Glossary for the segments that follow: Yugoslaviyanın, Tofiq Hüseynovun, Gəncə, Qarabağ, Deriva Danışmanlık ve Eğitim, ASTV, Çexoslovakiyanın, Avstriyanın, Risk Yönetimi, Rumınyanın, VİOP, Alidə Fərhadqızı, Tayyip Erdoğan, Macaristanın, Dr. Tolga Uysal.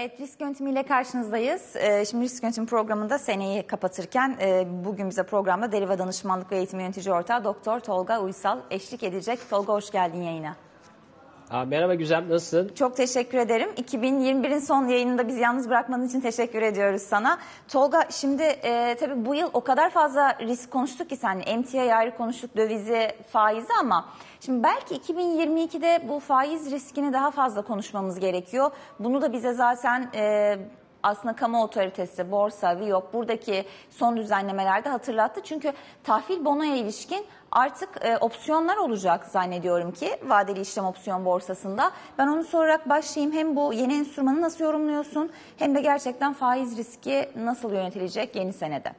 Evet, risk yönetimiyle karşınızdayız. Şimdi risk yönetimi programında seneyi kapatırken bugün bize programda Deriva Danışmanlık ve Eğitim Yönetici Ortağı Dr. Tolga Uysal eşlik edecek. Tolga, hoş geldin yayına. Merhaba Güzem, nasılsın? Çok teşekkür ederim. 2021'in son yayınında bizi yalnız bırakmanın için teşekkür ediyoruz sana. Tolga, şimdi tabii bu yıl o kadar fazla risk konuştuk ki seninle. MTI'yi ayrı konuştuk, dövizi, faizi, ama şimdi belki 2022'de bu faiz riskini daha fazla konuşmamız gerekiyor. Bunu da bize zaten... Aslında kamu otoritesi, borsa, VİOP buradaki son düzenlemelerde hatırlattı. Çünkü tahvil bonoya ilişkin artık opsiyonlar olacak zannediyorum ki vadeli işlem opsiyon borsasında. Ben onu sorarak başlayayım. Hem bu yeni enstrümanı nasıl yorumluyorsun, hem de gerçekten faiz riski nasıl yönetilecek yeni senede?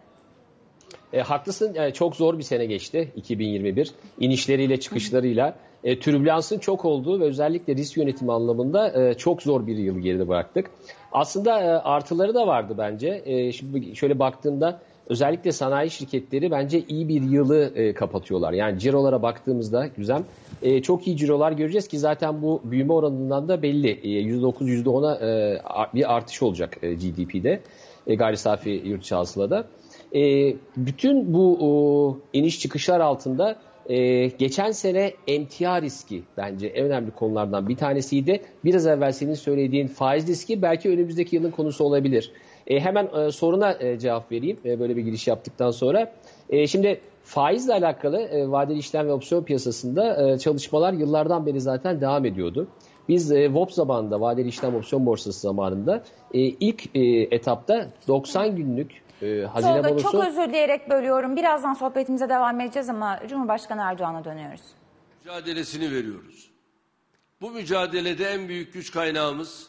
Haklısın, yani çok zor bir sene geçti 2021. İnişleriyle çıkışlarıyla türbülansın çok olduğu ve özellikle risk yönetimi anlamında çok zor bir yıl geride bıraktık. Aslında artıları da vardı bence. Şimdi şöyle baktığımda özellikle sanayi şirketleri bence iyi bir yılı kapatıyorlar. Yani cirolara baktığımızda Güzem, çok iyi cirolar göreceğiz ki zaten bu büyüme oranından da belli. %9-10'a bir artış olacak GDP'de, gayri safi yurt içi hasılada. Bütün bu iniş çıkışlar altında geçen sene emtia riski bence en önemli konulardan bir tanesiydi. Biraz evvel senin söylediğin faiz riski belki önümüzdeki yılın konusu olabilir. Hemen soruna cevap vereyim böyle bir giriş yaptıktan sonra. Şimdi faizle alakalı vadeli işlem ve opsiyon piyasasında çalışmalar yıllardan beri zaten devam ediyordu. Biz VOP zamanında, vadeli işlem opsiyon borsası zamanında ilk etapta 90 günlük hazine Tolga, bonusu... Çok özür dileyerek bölüyorum. Birazdan sohbetimize devam edeceğiz ama Cumhurbaşkanı Erdoğan'a dönüyoruz. Mücadelesini veriyoruz. Bu mücadelede en büyük güç kaynağımız,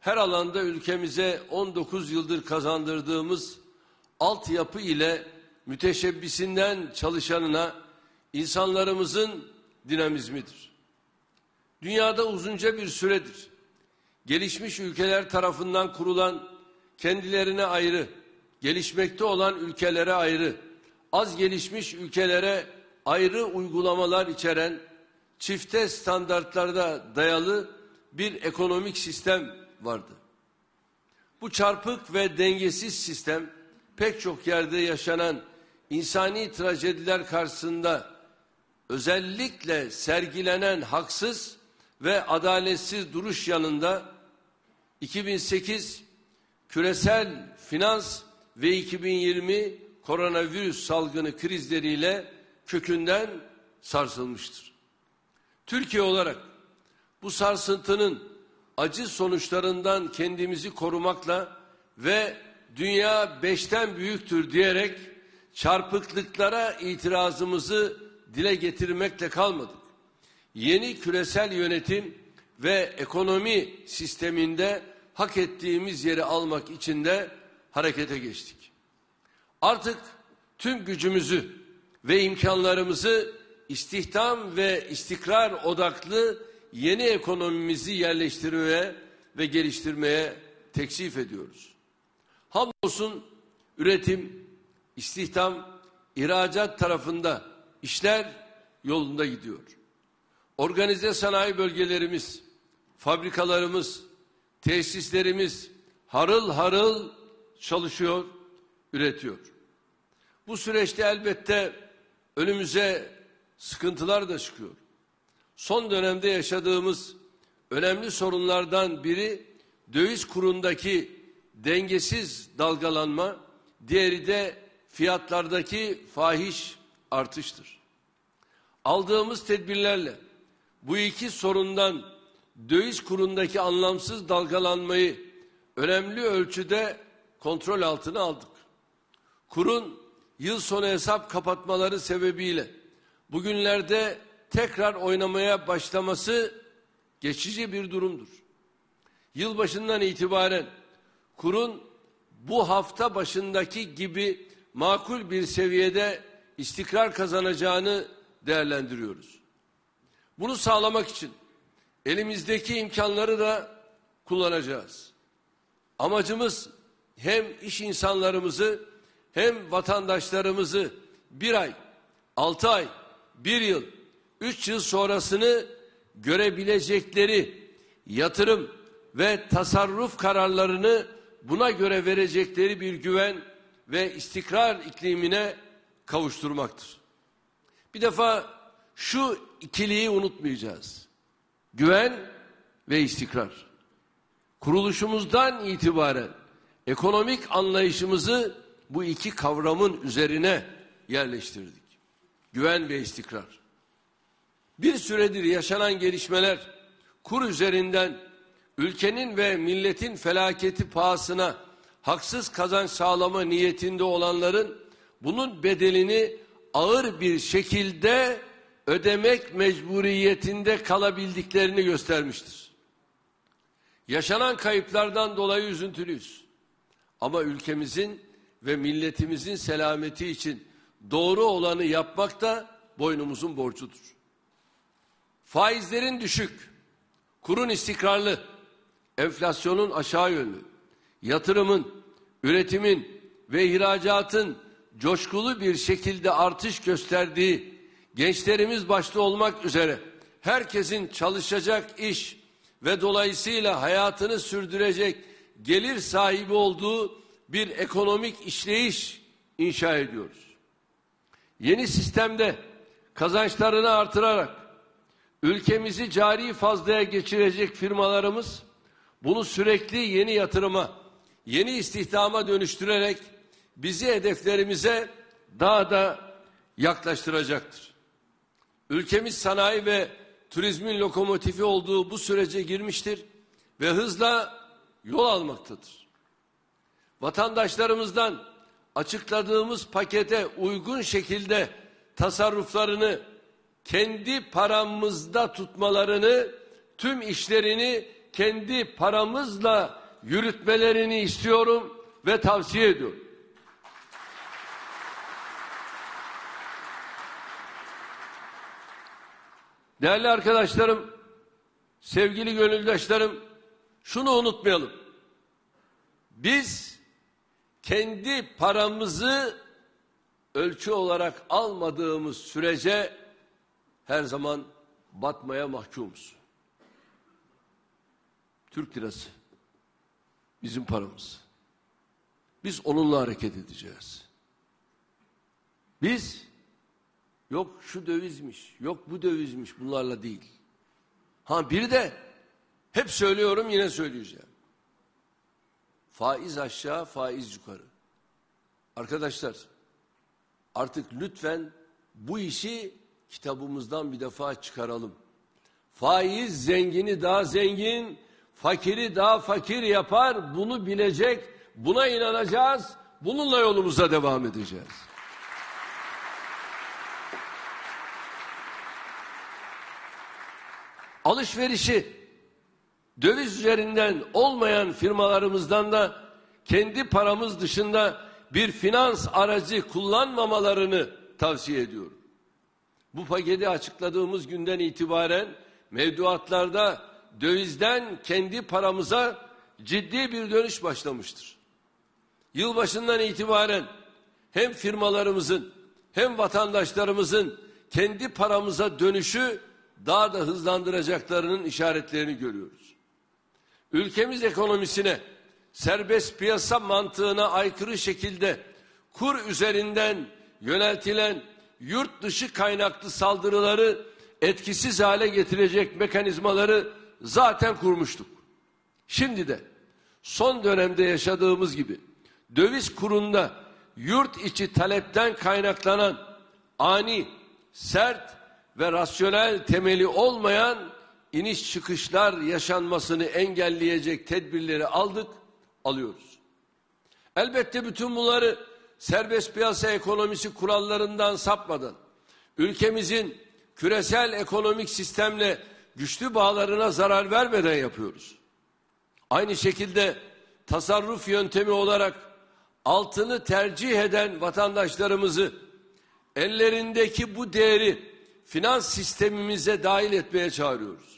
her alanda ülkemize 19 yıldır kazandırdığımız altyapı ile müteşebbisinden çalışanına insanlarımızın dinamizmidir. Dünyada uzunca bir süredir gelişmiş ülkeler tarafından kurulan, kendilerine ayrı, gelişmekte olan ülkelere ayrı, az gelişmiş ülkelere ayrı uygulamalar içeren, çifte standartlarda dayalı bir ekonomik sistem vardı. Bu çarpık ve dengesiz sistem pek çok yerde yaşanan insani trajediler karşısında özellikle sergilenen haksız ve adaletsiz duruş yanında 2008 küresel finans ve 2020 koronavirüs salgını krizleriyle kökünden sarsılmıştır. Türkiye olarak bu sarsıntının acı sonuçlarından kendimizi korumakla ve dünya beşten büyüktür diyerek çarpıklıklara itirazımızı dile getirmekle kalmadık. Yeni küresel yönetim ve ekonomi sisteminde hak ettiğimiz yeri almak için de harekete geçtik. Artık tüm gücümüzü ve imkanlarımızı istihdam ve istikrar odaklı yeni ekonomimizi yerleştirmeye ve geliştirmeye teklif ediyoruz. Hamdolsun üretim, istihdam, ihracat tarafında işler yolunda gidiyor. Organize sanayi bölgelerimiz, fabrikalarımız, tesislerimiz harıl harıl çalışıyor, üretiyor. Bu süreçte elbette önümüze sıkıntılar da çıkıyor. Son dönemde yaşadığımız önemli sorunlardan biri döviz kurundaki dengesiz dalgalanma, diğeri de fiyatlardaki fahiş artıştır. Aldığımız tedbirlerle bu iki sorundan, döviz kurundaki anlamsız dalgalanmayı önemli ölçüde kontrol altına aldık. Kurun yıl sonu hesap kapatmaları sebebiyle bugünlerde tekrar oynamaya başlaması geçici bir durumdur. Yılbaşından itibaren kurun bu hafta başındaki gibi makul bir seviyede istikrar kazanacağını değerlendiriyoruz. Bunu sağlamak için elimizdeki imkanları da kullanacağız. Amacımız hem iş insanlarımızı hem vatandaşlarımızı 1 ay, 6 ay, 1 yıl, 3 yıl sonrasını görebilecekleri yatırım ve tasarruf kararlarını buna göre verecekleri bir güven ve istikrar iklimine kavuşturmaktır. Bir defa şu ikiliyi unutmayacağız. Güven ve istikrar. Kuruluşumuzdan itibaren ekonomik anlayışımızı bu iki kavramın üzerine yerleştirdik. Güven ve istikrar. Bir süredir yaşanan gelişmeler kur üzerinden ülkenin ve milletin felaketi pahasına haksız kazanç sağlama niyetinde olanların bunun bedelini ağır bir şekilde ödemek mecburiyetinde kalabildiklerini göstermiştir. Yaşanan kayıplardan dolayı üzüntülüyüz. Ama ülkemizin ve milletimizin selameti için doğru olanı yapmak da boynumuzun borcudur. Faizlerin düşük, kurun istikrarlı, enflasyonun aşağı yönlü, yatırımın, üretimin ve ihracatın coşkulu bir şekilde artış gösterdiği, gençlerimiz başta olmak üzere herkesin çalışacak iş ve dolayısıyla hayatını sürdürecek gelir sahibi olduğu bir ekonomik işleyiş inşa ediyoruz. Yeni sistemde kazançlarını artırarak ülkemizi cari fazlaya geçirecek firmalarımız bunu sürekli yeni yatırıma, yeni istihdama dönüştürerek bizi hedeflerimize daha da yaklaştıracaktır. Ülkemiz sanayi ve turizmin lokomotifi olduğu bu sürece girmiştir ve hızla yol almaktadır. Vatandaşlarımızdan açıkladığımız pakete uygun şekilde tasarruflarını, kendi paramızda tutmalarını, tüm işlerini kendi paramızla yürütmelerini istiyorum ve tavsiye ediyorum. Değerli arkadaşlarım, sevgili gönüldaşlarım, şunu unutmayalım. Biz kendi paramızı ölçü olarak almadığımız sürece her zaman batmaya mahkumuz. Türk lirası bizim paramız. Biz onunla hareket edeceğiz. Biz yok şu dövizmiş, yok bu dövizmiş bunlarla değil. Ha bir de hep söylüyorum, yine söyleyeceğim. Faiz aşağı, faiz yukarı. Arkadaşlar artık lütfen bu işi kitabımızdan bir defa çıkaralım. Faiz zengini daha zengin, fakiri daha fakir yapar. Bunu bilecek, buna inanacağız, bununla yolumuza devam edeceğiz. Alışverişi döviz üzerinden olmayan firmalarımızdan da kendi paramız dışında bir finans aracı kullanmamalarını tavsiye ediyorum. Bu paketi açıkladığımız günden itibaren mevduatlarda dövizden kendi paramıza ciddi bir dönüş başlamıştır. Yılbaşından itibaren hem firmalarımızın hem vatandaşlarımızın kendi paramıza dönüşü daha da hızlandıracaklarının işaretlerini görüyoruz. Ülkemiz ekonomisine, serbest piyasa mantığına aykırı şekilde kur üzerinden yöneltilen yurt dışı kaynaklı saldırıları etkisiz hale getirecek mekanizmaları zaten kurmuştuk. Şimdi de son dönemde yaşadığımız gibi döviz kurunda yurt içi talepten kaynaklanan ani, sert ve rasyonel temeli olmayan iniş çıkışlar yaşanmasını engelleyecek tedbirleri alıyoruz. Elbette bütün bunları serbest piyasa ekonomisi kurallarından sapmadan ülkemizin küresel ekonomik sistemle güçlü bağlarına zarar vermeden yapıyoruz. Aynı şekilde tasarruf yöntemi olarak altını tercih eden vatandaşlarımızı ellerindeki bu değeri finans sistemimize dahil etmeye çağırıyoruz.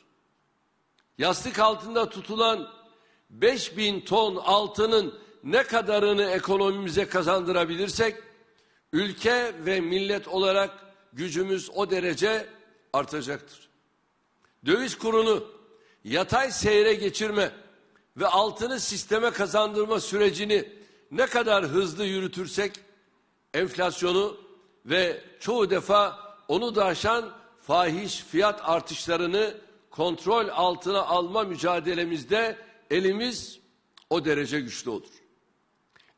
Yastık altında tutulan 5.000 ton altının ne kadarını ekonomimize kazandırabilirsek, ülke ve millet olarak gücümüz o derece artacaktır. Döviz kurunu yatay seyre geçirme ve altını sisteme kazandırma sürecini ne kadar hızlı yürütürsek enflasyonu ve çoğu defa onu da aşan fahiş fiyat artışlarını kontrol altına alma mücadelemizde elimiz o derece güçlü olur.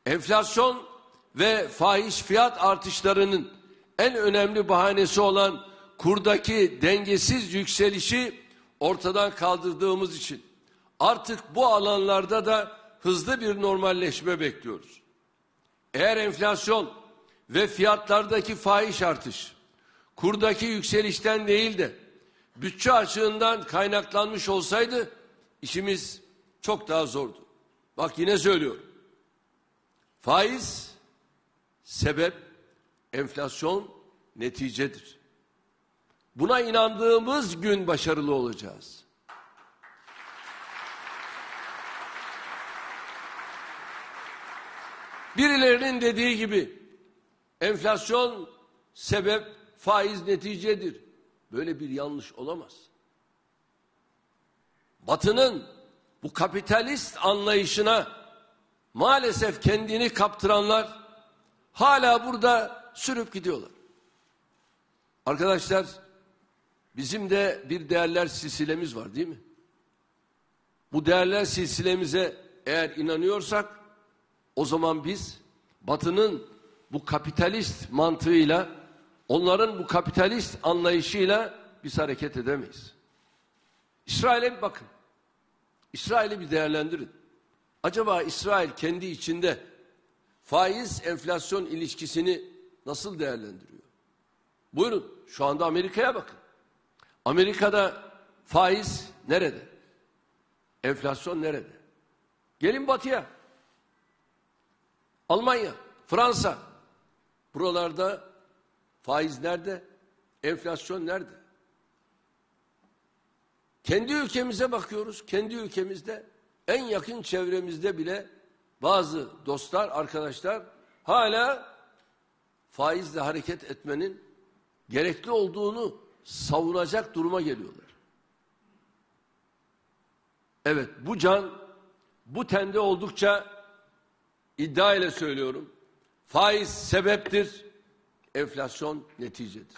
Enflasyon ve fahiş fiyat artışlarının en önemli bahanesi olan kurdaki dengesiz yükselişi ortadan kaldırdığımız için artık bu alanlarda da hızlı bir normalleşme bekliyoruz. Eğer enflasyon ve fiyatlardaki fahiş artış kurdaki yükselişten değil de bütçe açığından kaynaklanmış olsaydı işimiz çok daha zordu. Bak yine söylüyorum. Faiz sebep, enflasyon neticedir. Buna inandığımız gün başarılı olacağız. Birilerinin dediği gibi enflasyon sebep, faiz neticedir. Böyle bir yanlış olamaz. Batı'nın bu kapitalist anlayışına maalesef kendini kaptıranlar hala burada sürüp gidiyorlar. Arkadaşlar, bizim de bir değerler silsilemiz var değil mi? Bu değerler silsilemize eğer inanıyorsak o zaman biz Batı'nın bu kapitalist mantığıyla, onların bu kapitalist anlayışıyla biz hareket edemeyiz. İsrail'e bir bakın. İsrail'i bir değerlendirin. Acaba İsrail kendi içinde faiz enflasyon ilişkisini nasıl değerlendiriyor? Buyurun şu anda Amerika'ya bakın. Amerika'da faiz nerede? Enflasyon nerede? Gelin batıya. Almanya, Fransa. Buralarda faiz nerede? Enflasyon nerede? Kendi ülkemize bakıyoruz. Kendi ülkemizde en yakın çevremizde bile bazı dostlar, arkadaşlar hala faizle hareket etmenin gerekli olduğunu savunacak duruma geliyorlar. Evet, bu can, bu tende oldukça iddia ile söylüyorum. Faiz sebeptir, enflasyon neticedir.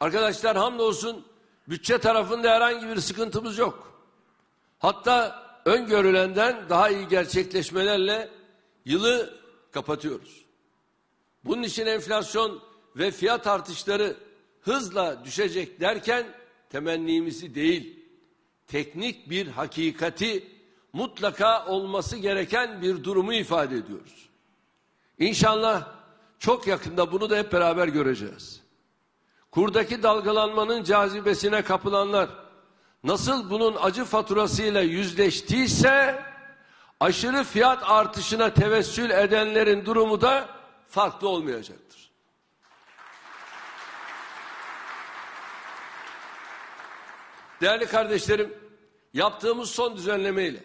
Arkadaşlar hamdolsun bütçe tarafında herhangi bir sıkıntımız yok. Hatta öngörülenden daha iyi gerçekleşmelerle yılı kapatıyoruz. Bunun için enflasyon ve fiyat artışları hızla düşecek derken temennimizi değil, teknik bir hakikati mutlaka olması gereken bir durumu ifade ediyoruz. İnşallah çok yakında bunu da hep beraber göreceğiz. Kurdaki dalgalanmanın cazibesine kapılanlar nasıl bunun acı faturasıyla yüzleştiyse aşırı fiyat artışına tevessül edenlerin durumu da farklı olmayacaktır. Değerli kardeşlerim, yaptığımız son düzenlemeyle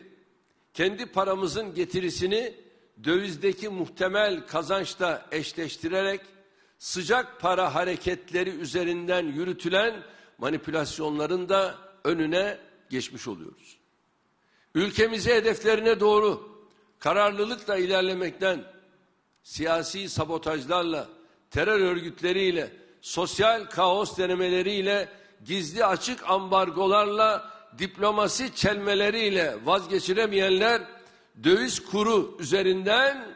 kendi paramızın getirisini dövizdeki muhtemel kazançla eşleştirerek sıcak para hareketleri üzerinden yürütülen manipülasyonların da önüne geçmiş oluyoruz. Ülkemizi hedeflerine doğru kararlılıkla ilerlemekten, siyasi sabotajlarla, terör örgütleriyle, sosyal kaos denemeleriyle, gizli açık ambargolarla, diplomasi çelmeleriyle vazgeçilemeyenler döviz kuru üzerinden,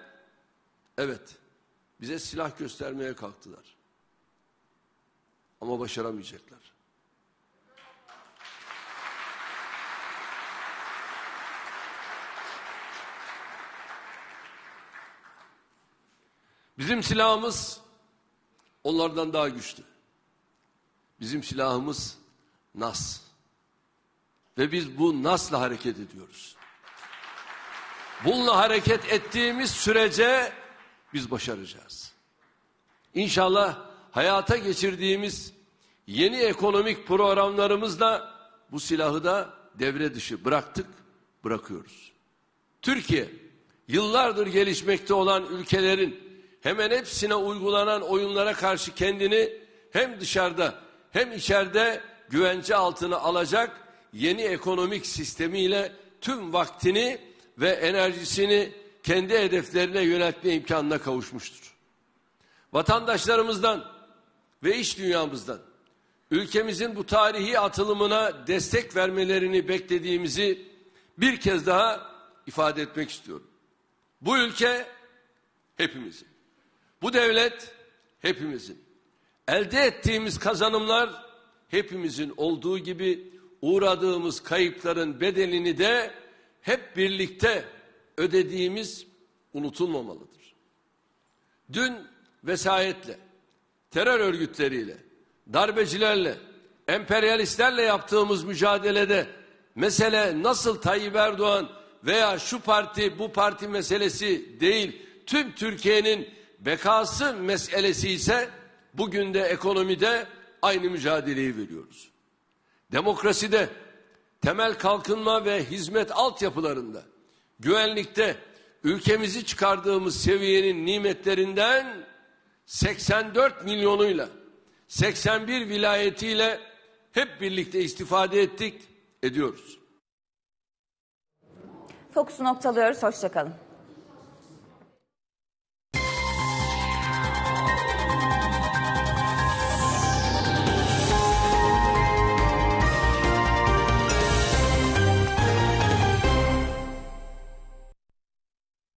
evet, bize silah göstermeye kalktılar. Ama başaramayacaklar. Bizim silahımız onlardan daha güçlü. Bizim silahımız nas. Ve biz bu nasla hareket ediyoruz. Bununla hareket ettiğimiz sürece biz başaracağız. İnşallah hayata geçirdiğimiz yeni ekonomik programlarımızla bu silahı da devre dışı bırakıyoruz. Türkiye yıllardır gelişmekte olan ülkelerin hemen hepsine uygulanan oyunlara karşı kendini hem dışarıda hem içeride güvence altına alacak yeni ekonomik sistemiyle tüm vaktini ve enerjisini kendi hedeflerine yöneltme imkanına kavuşmuştur. Vatandaşlarımızdan ve iş dünyamızdan ülkemizin bu tarihi atılımına destek vermelerini beklediğimizi bir kez daha ifade etmek istiyorum. Bu ülke hepimizin, bu devlet hepimizin, elde ettiğimiz kazanımlar hepimizin olduğu gibi uğradığımız kayıpların bedelini de hep birlikte ödediğimiz unutulmamalıdır. Dün vesayetle, terör örgütleriyle, darbecilerle, emperyalistlerle yaptığımız mücadelede mesele nasıl Tayyip Erdoğan veya şu parti bu parti meselesi değil, tüm Türkiye'nin bekası meselesi ise bugün de ekonomide aynı mücadeleyi veriyoruz. Demokraside, temel kalkınma ve hizmet altyapılarında, güvenlikte ülkemizi çıkardığımız seviyenin nimetlerinden 84 milyonuyla, 81 vilayetiyle hep birlikte istifade ettik, ediyoruz. Fokusu noktalıyoruz, hoşça kalın.